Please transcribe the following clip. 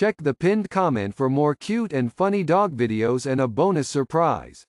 Check the pinned comment for more cute and funny dog videos and a bonus surprise.